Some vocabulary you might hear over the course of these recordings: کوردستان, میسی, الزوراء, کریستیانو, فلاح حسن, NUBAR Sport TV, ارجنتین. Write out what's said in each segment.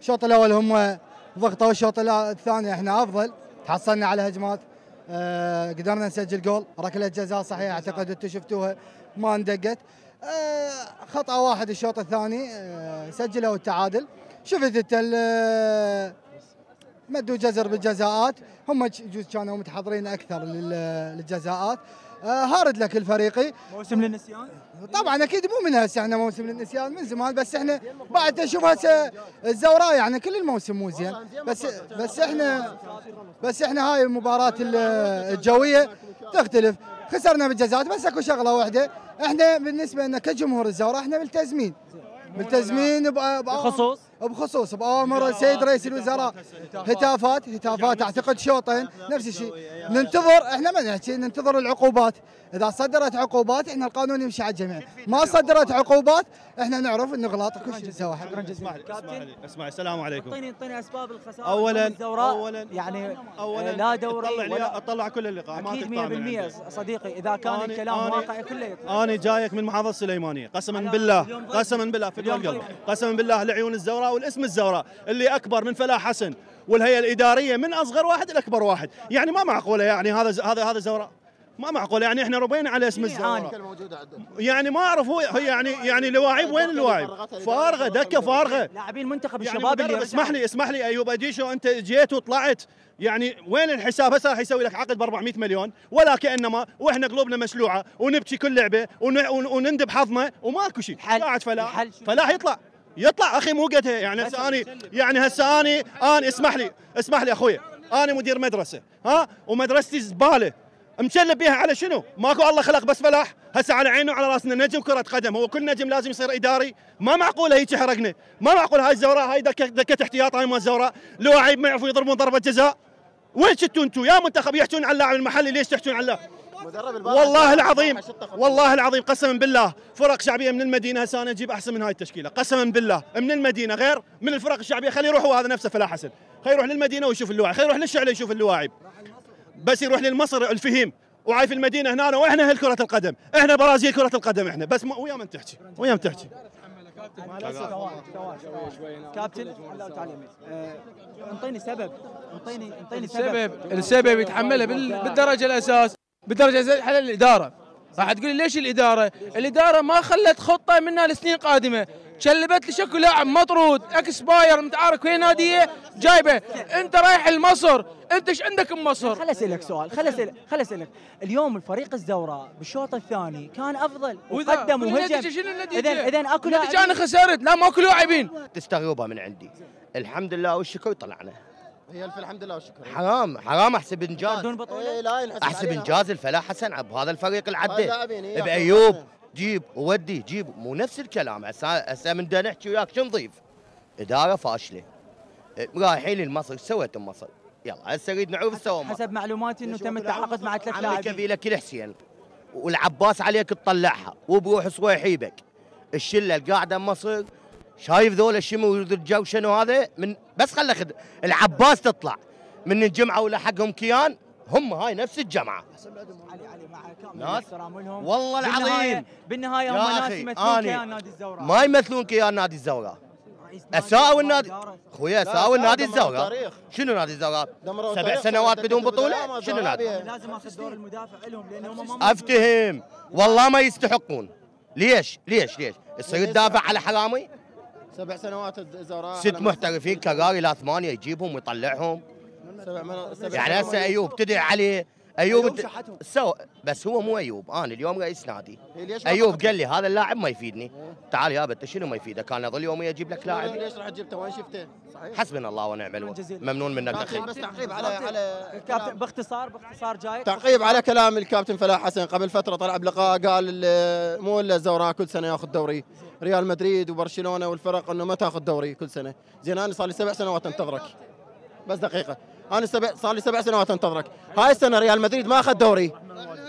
الشوط الاول هم ضغطوا، الشوط الثاني احنا افضل، تحصلنا على هجمات، قدرنا نسجل جول، ركله جزاء صحيح اعتقد انتم شفتوها ما اندقت، خطا واحد الشوط الثاني سجلوا التعادل، شفت انت مدوا جزر بالجزاءات، هم كانوا متحضرين اكثر للجزاءات، هارد لك الفريقي. موسم للنسيان؟ طبعا اكيد مو من هسه، احنا موسم للنسيان من زمان، بس احنا بعد تشوف هسه الزوراء يعني كل الموسم مو زين، بس احنا هاي مباراة الجوية تختلف، خسرنا بالجزاءات بس اكو شغله واحده، احنا بالنسبه لنا كجمهور الزوراء احنا ملتزمين بخصوص بأوامر السيد رئيس الوزراء، هتافات اعتقد شوطين نفس الشيء، ننتظر احنا ما نحكي، ننتظر العقوبات، اذا صدرت عقوبات احنا القانون يمشي على الجميع، ما صدرت عقوبات احنا نعرف ان غلط كل شيء نسوي. اسمع السلام عليكم. اعطيني اسباب الخساره. اولا يعني لا دوري اطلع كل اللقاء اكيد 100% صديقي، اذا كان الكلام واقعي كله يطلع. انا جايك من محافظه سليمانيه، قسما بالله في القلب، قسما بالله لعيون الزوراء والاسم الزوراء اللي اكبر من فلاح حسن والهيئه الاداريه من اصغر واحد لاكبر واحد، يعني ما معقوله، يعني هذا زوراء ما معقول، يعني احنا ربينا على اسم الزوراء، يعني ما اعرف هو يعني لواعيب، وين الواعيب؟ فارغه دكه فارغه، لاعبين منتخب الشباب اللي اسمح لي ايوب اديشو، انت جيت وطلعت، يعني وين الحساب؟ هسه راح يسوي لك عقد ب 400 مليون ولا كانما، واحنا قلوبنا مشلوعه ونبكي كل لعبه ونندب حظنا وماكو شيء. قاعد فلاح يطلع اخي، مو قدها يعني هسه انا اسمح لي اخوي، انا مدير مدرسه، ها، ومدرستي زباله مشلب بيها على شنو؟ ماكو الله خلق بس فلاح، هسه على عينه وعلى راسنا نجم كرة قدم، هو كل نجم لازم يصير اداري، ما معقوله هيك حرقنا، ما معقوله هاي الزوراء، هاي دكة احتياط، هاي مال الزوراء، لواعيب ما يعرفوا يضربون ضربة جزاء، وين شتوا انتم يا منتخب يحتون على اللاعب المحلي، ليش تحتون على والله العظيم قسما بالله فرق شعبيه من المدينه هسه انا اجيب احسن من هاي التشكيله، قسما بالله من المدينه غير من الفرق الشعبيه، خلي يروحوا هذا نفسه فلاح حسن، خلي يروح للمدينه ويشوف اللاعب، خلي يروح للشعله يشوف اللاعب، بس يروح للمصر الفهيم وعاي في المدينه هنا، واحنا اهل كره القدم، احنا برازيل كره القدم، احنا بس ويا من تحكي كابتن انطيني سبب يتحمله بالدرجه الاساس، بالدرجه الاساس حل الاداره. راح تقول لي ليش الاداره؟ الاداره ما خلت خطه منها لسنين قادمه، شلبت لي شكو لاعب مطرود اكس باير متعارك وين ناديه جايبه، انت رايح لمصر، انت ايش عندك بمصر؟ خل اسالك سؤال، خل اسالك اليوم الفريق الزوراء بالشوط الثاني كان افضل وقدم وهجم، اذا اكو لاعبين انا خسرت، لا ماكو لاعبين تستغيبها من عندي، الحمد لله والشكر طلعنا، هي الف الحمد لله والشكر، حرام احسب انجاز، احسب انجاز الفلاح حسن بهذا الفريق العده بايوب جيب وودي جيب، مو نفس الكلام هسه من دا نحكي وياك شو نضيف؟ اداره فاشله، رايحين لمصر سويت بمصر، يلا هسه نريد نعرف سوى حسب معلوماتي انه تم التعاقد مع 3 لاعبين، عمي كفيلك الحسين والعباس عليك تطلعها وبروح صويحيبك، الشله القاعده بمصر شايف ذولا الشمو والرجال شنو هذا، من بس خله العباس تطلع من الجمعه ولا حقهم كيان، هم هاي نفس الجماعه علي مع كامل تراملهم، والله العظيم بالنهايه هم ناس يمثلون كيان نادي الزوراء، ما يمثلون كيان نادي الزوراء، اساءوا النادي اخويا، اساءوا نادي الزوراء، شنو نادي الزوراء؟ 7 سنوات بدون بطوله، شنو نادي؟ لازم اخذ دور المدافع لهم لان هم ما افتهم، والله ما يستحقون، ليش؟ يصير تدافع على حرامي؟ 7 سنوات الزوراء 6 محترفين كراري لا 8 يجيبهم ويطلعهم، يعني هسه ايوب تدعي عليه، ايوب بس هو مو ايوب، انا اليوم رئيس نادي، ايوب قال لي هذا اللاعب ما يفيدني، تعال يابا انت شنو ما يفيدك؟ انا اظل يومي اجيب لك لاعب، ليش راح تجيبته وين شفته؟ حسبنا الله ونعم الوكيل، ممنون منك اخي. بس تعقيب على الكابتن باختصار جاي، تعقيب على كلام الكابتن فلاح حسن، قبل فتره طلع بلقاء قال مو الا الزوراء كل سنه ياخذ دوري، ريال مدريد وبرشلونه والفرق انه ما تاخذ دوري كل سنه، زين انا صار لي 7 سنوات انتظرك، بس دقيقه انا صار لي 7 سنوات انتظرك، هاي السنه ريال مدريد ما اخذ دوري،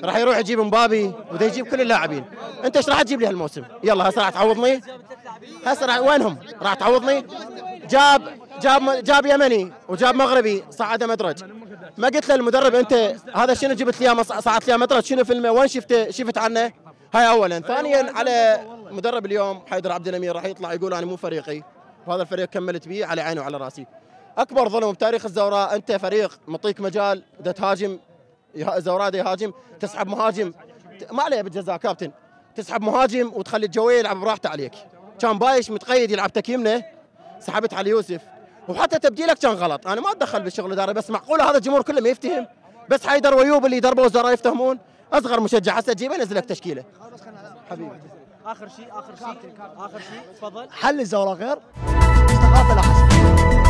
راح يروح يجيب مبابي وده يجيب كل اللاعبين، انت ايش راح تجيب لي هالموسم؟ يلا هسه راح تعوضني؟ هسه وينهم؟ راح تعوضني؟ جاب يمني وجاب مغربي صعده مدرج، ما قلت له المدرب انت هذا شنو جبت لي اياه صعدت لي مدرج، شنو فيلمه وين شفته شفت عنه؟ هاي اولا، ثانيا على مدرب اليوم حيدر عبد الامير راح يطلع يقول انا مو فريقي، وهذا الفريق كملت به على عيني وعلى راسي. اكبر ظلم بتاريخ الزوراء، انت فريق معطيك مجال بدها تهاجم، الزوراء دا يهاجم، تسحب مهاجم، ما عليه بالجزاء كابتن، تسحب مهاجم وتخلي الجوية يلعب براحته عليك. كان بايش متقيد يلعب تك يمنه، سحبت على يوسف، وحتى تبديلك كان غلط. انا ما اتدخل بالشغل الاداري، بس معقوله هذا الجمهور كله ما يفتهم؟ بس حيدر ويوب اللي يدربوا الزوراء يفتهمون؟ اصغر مشجع هسه تجيبه ينزل لك تشكيله. حبيبي اخر شيء تفضل. حل الزوراء غير استقرار فلاح حسن.